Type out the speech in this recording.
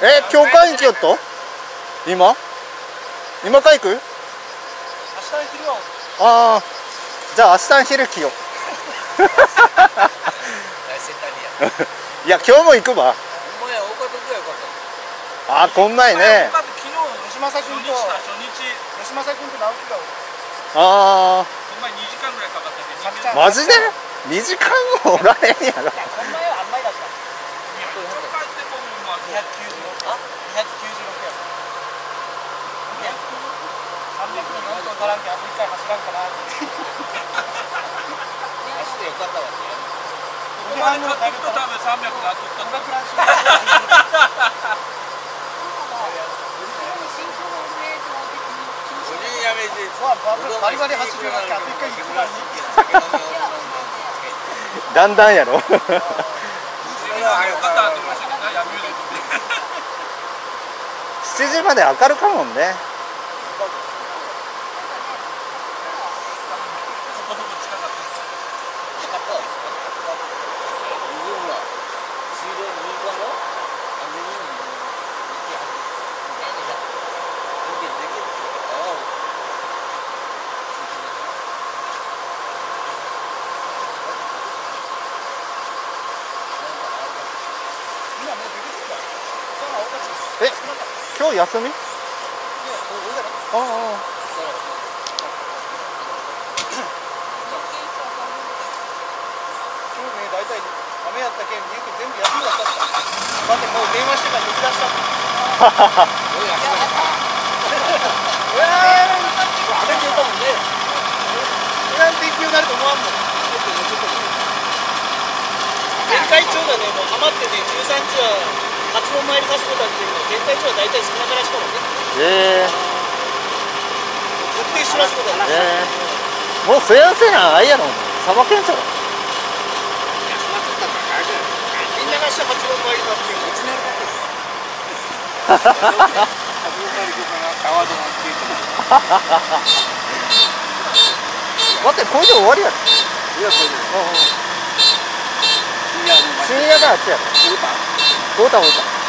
今日会員来よっと今会行く？明日の昼は。ああ、じゃあ明日の昼来よう。いや今日も行くわ。ああ、こんないね。ああ、マジで2時間もおられんやろ。だんだんやろ。7時まで明るかもんね。今日休み？初の参りさせてもらってるのは全体長は大体少なからしかもね。特定しますことはなし。もうそやせなあいやろ、さばけんちゃう。みんながした初の参りさせて1年間です。待って、これで終わりやろ。いや、これで終わり。深夜だってやろ。ゴータゴータ。